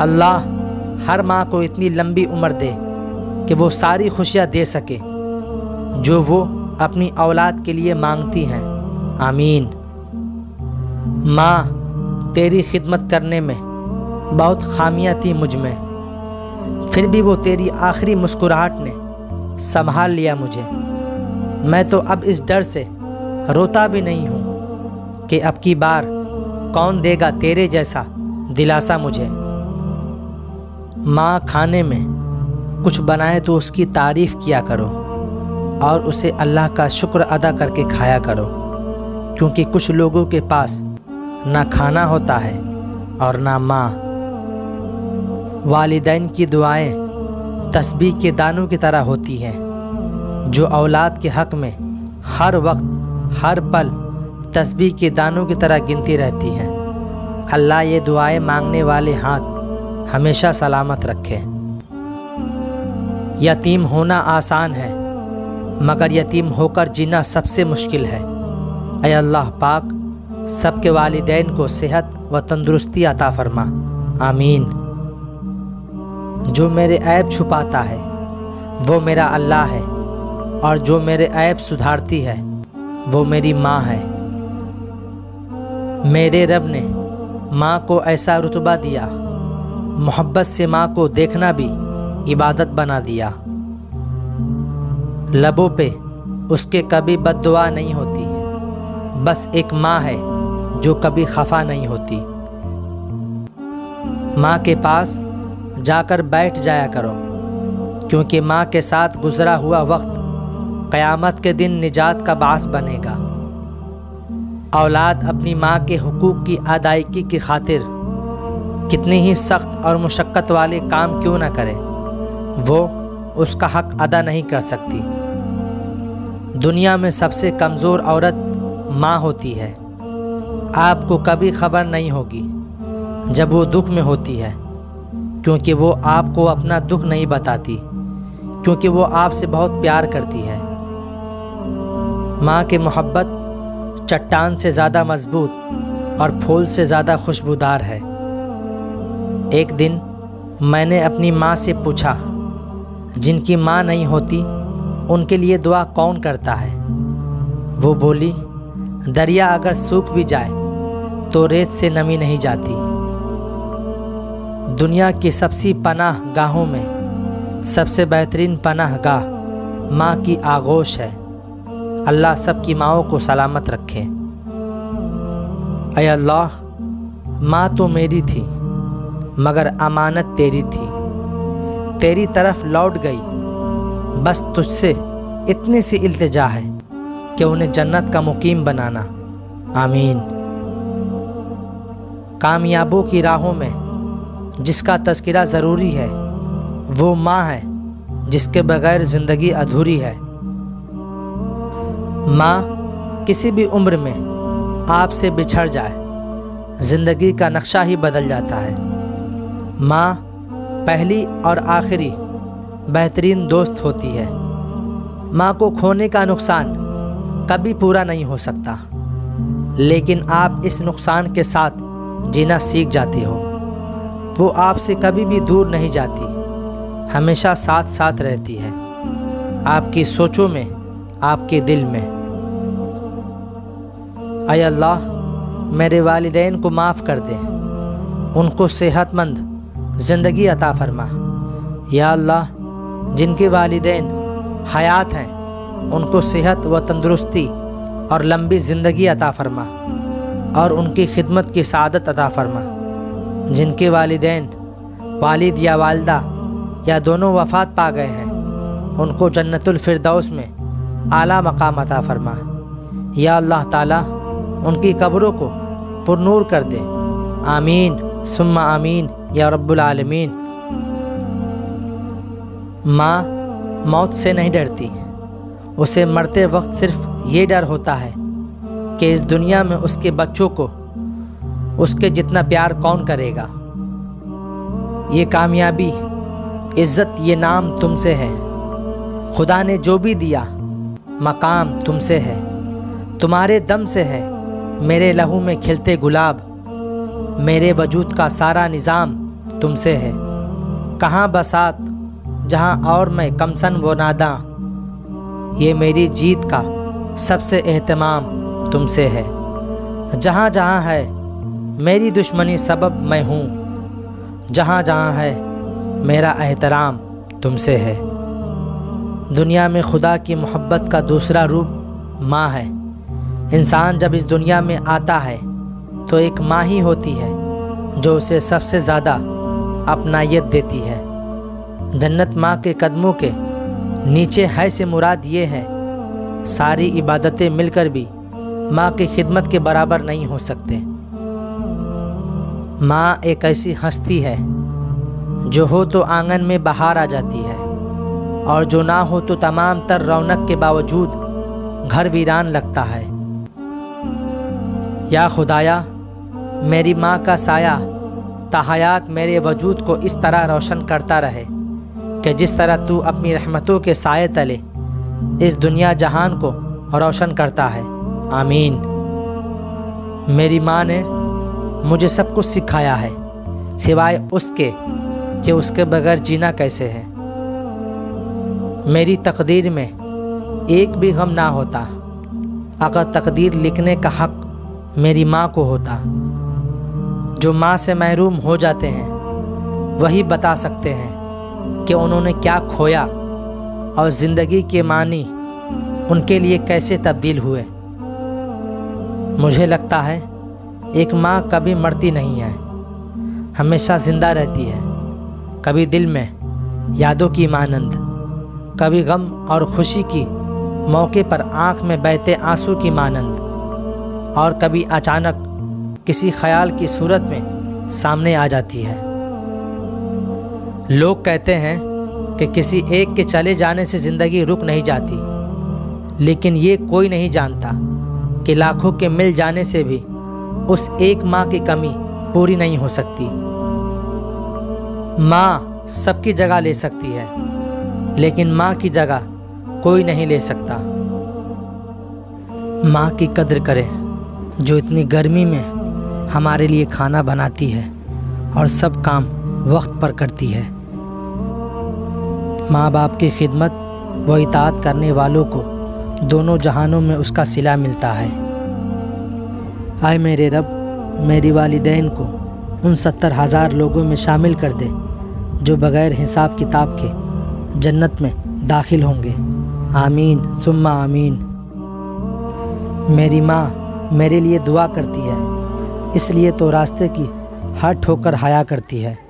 अल्लाह हर माँ को इतनी लंबी उम्र दे कि वो सारी खुशियाँ दे सके जो वो अपनी औलाद के लिए मांगती हैं। आमीन। माँ, तेरी खिदमत करने में बहुत खामियाँ थी मुझ में, फिर भी वो तेरी आखिरी मुस्कुराहट ने संभाल लिया मुझे। मैं तो अब इस डर से रोता भी नहीं हूँ कि अब की बार कौन देगा तेरे जैसा दिलासा मुझे। माँ, खाने में कुछ बनाए तो उसकी तारीफ़ किया करो और उसे अल्लाह का शुक्र अदा करके खाया करो, क्योंकि कुछ लोगों के पास ना खाना होता है और ना माँ। वालिदैन की दुआएं तस्बीह के दानों की तरह होती हैं जो औलाद के हक़ में हर वक्त हर पल तस्बीह के दानों की तरह गिनती रहती हैं। अल्लाह ये दुआएं मांगने वाले हाथ हमेशा सलामत रखे। यतीम होना आसान है मगर यतीम होकर जीना सबसे मुश्किल है। ऐ अल्लाह पाक, सबके वालिदैन को सेहत व तंदुरुस्ती अता फरमा। आमीन। जो मेरे ऐब छुपाता है वो मेरा अल्लाह है, और जो मेरे ऐब सुधारती है वो मेरी माँ है। मेरे रब ने माँ को ऐसा रुतबा दिया, मोहब्बत से माँ को देखना भी इबादत बना दिया। लबों पे उसके कभी बद्दुआ नहीं होती, बस एक माँ है जो कभी खफा नहीं होती। माँ के पास जाकर बैठ जाया करो, क्योंकि माँ के साथ गुजरा हुआ वक्त क़यामत के दिन निजात का बास बनेगा। औलाद अपनी माँ के हुकूक़ की अदायगी की खातिर कितनी ही सख्त और मुशक्क़त वाले काम क्यों ना करे, वो उसका हक़ अदा नहीं कर सकती। दुनिया में सबसे कमज़ोर औरत माँ होती है। आपको कभी खबर नहीं होगी जब वो दुख में होती है, क्योंकि वो आपको अपना दुख नहीं बताती, क्योंकि वो आपसे बहुत प्यार करती है। माँ की मोहब्बत चट्टान से ज़्यादा मजबूत और फूल से ज़्यादा खुशबूदार है। एक दिन मैंने अपनी माँ से पूछा, जिनकी माँ नहीं होती उनके लिए दुआ कौन करता है? वो बोली, दरिया अगर सूख भी जाए तो रेत से नमी नहीं जाती। दुनिया की सबसे पनाह गाहों में सबसे बेहतरीन पनाह गाह माँ की आगोश है। अल्लाह सबकी माँओं को सलामत रखे। ऐ अल्लाह, माँ तो मेरी थी मगर अमानत तेरी थी, तेरी तरफ लौट गई। बस तुझसे इतनी सी इल्तिजा है कि उन्हें जन्नत का मुकीम बनाना। आमीन। कामयाबों की राहों में जिसका तज़किरा ज़रूरी है वो माँ है, जिसके बग़ैर ज़िंदगी अधूरी है। माँ किसी भी उम्र में आपसे बिछड़ जाए ज़िंदगी का नक्शा ही बदल जाता है। माँ पहली और आखिरी बेहतरीन दोस्त होती है। माँ को खोने का नुकसान कभी पूरा नहीं हो सकता, लेकिन आप इस नुकसान के साथ जीना सीख जाते हो। वो आपसे कभी भी दूर नहीं जाती, हमेशा साथ साथ रहती है, आपकी सोचों में, आपके दिल में। ऐ अल्लाह, मेरे वालिदैन को माफ़ कर दे, उनको सेहतमंद ज़िंदगी अता फरमा। या अल्लाह, जिनके वालिदैन हयात हैं उनको सेहत व तंदुरुस्ती और लंबी ज़िंदगी अता फरमा, और उनकी खिदमत की सआदत अता फरमा। जिनके वालिदैन वालिद या वालदा या दोनों वफ़ात पा गए हैं उनको जन्नतुल फिरदौस में आला मकाम अता फरमा। या अल्लाह ताला, उनकी कब्रों को पुरनूर कर दे। आमीन सुम्मा आमीन या रब्बुल आलमीन। माँ मौत से नहीं डरती, उसे मरते वक्त सिर्फ ये डर होता है कि इस दुनिया में उसके बच्चों को उसके जितना प्यार कौन करेगा। ये कामयाबी, इज़्ज़त, ये नाम तुमसे है। खुदा ने जो भी दिया, मकाम तुमसे है। तुम्हारे दम से है मेरे लहू में खिलते गुलाब, मेरे वजूद का सारा निज़ाम तुमसे है। कहाँ बसात जहाँ और मैं कमसन वो नादा, ये मेरी जीत का सबसे एहतमाम तुमसे है। जहाँ जहाँ है मेरी दुश्मनी सबब मैं हूँ, जहाँ जहाँ है मेरा एहतराम तुमसे है। दुनिया में खुदा की मोहब्बत का दूसरा रूप माँ है। इंसान जब इस दुनिया में आता है तो एक माँ ही होती है जो उसे सबसे ज़्यादा अपनायत देती है। जन्नत माँ के कदमों के नीचे है से मुराद ये है, सारी इबादतें मिलकर भी माँ की खिदमत के बराबर नहीं हो सकते। माँ एक ऐसी हस्ती है जो हो तो आंगन में बाहर आ जाती है और जो ना हो तो तमाम तर रौनक के बावजूद घर वीरान लगता है। या खुदाया, मेरी माँ का साया ताहयात मेरे वजूद को इस तरह रोशन करता रहे कि जिस तरह तू अपनी रहमतों के साये तले इस दुनिया जहान को रोशन करता है। आमीन। मेरी माँ ने मुझे सब कुछ सिखाया है सिवाय उसके कि उसके बगैर जीना कैसे है। मेरी तकदीर में एक भी गम ना होता अगर तकदीर लिखने का हक़ मेरी माँ को होता। जो माँ से महरूम हो जाते हैं वही बता सकते हैं कि उन्होंने क्या खोया और ज़िंदगी के मानी उनके लिए कैसे तब्दील हुए। मुझे लगता है एक माँ कभी मरती नहीं है, हमेशा ज़िंदा रहती है। कभी दिल में यादों की मानंद, कभी गम और खुशी की मौके पर आँख में बहते आंसू की मानंद, और कभी अचानक किसी ख़याल की सूरत में सामने आ जाती है। लोग कहते हैं कि किसी एक के चले जाने से ज़िंदगी रुक नहीं जाती, लेकिन ये कोई नहीं जानता कि लाखों के मिल जाने से भी उस एक माँ की कमी पूरी नहीं हो सकती। माँ सबकी जगह ले सकती है, लेकिन माँ की जगह कोई नहीं ले सकता। माँ की कद्र करें जो इतनी गर्मी में हमारे लिए खाना बनाती है और सब काम वक्त पर करती है। माँ बाप की खिदमत व इताअत करने वालों को दोनों जहानों में उसका सिला मिलता है। आए मेरे रब, मेरी वालिदैन को उन 70,000 लोगों में शामिल कर दे जो बग़ैर हिसाब किताब के जन्नत में दाखिल होंगे। आमीन सुम्मा आमीन। मेरी माँ मेरे लिए दुआ करती है, इसलिए तो रास्ते की हर ठोकर हाया करती है।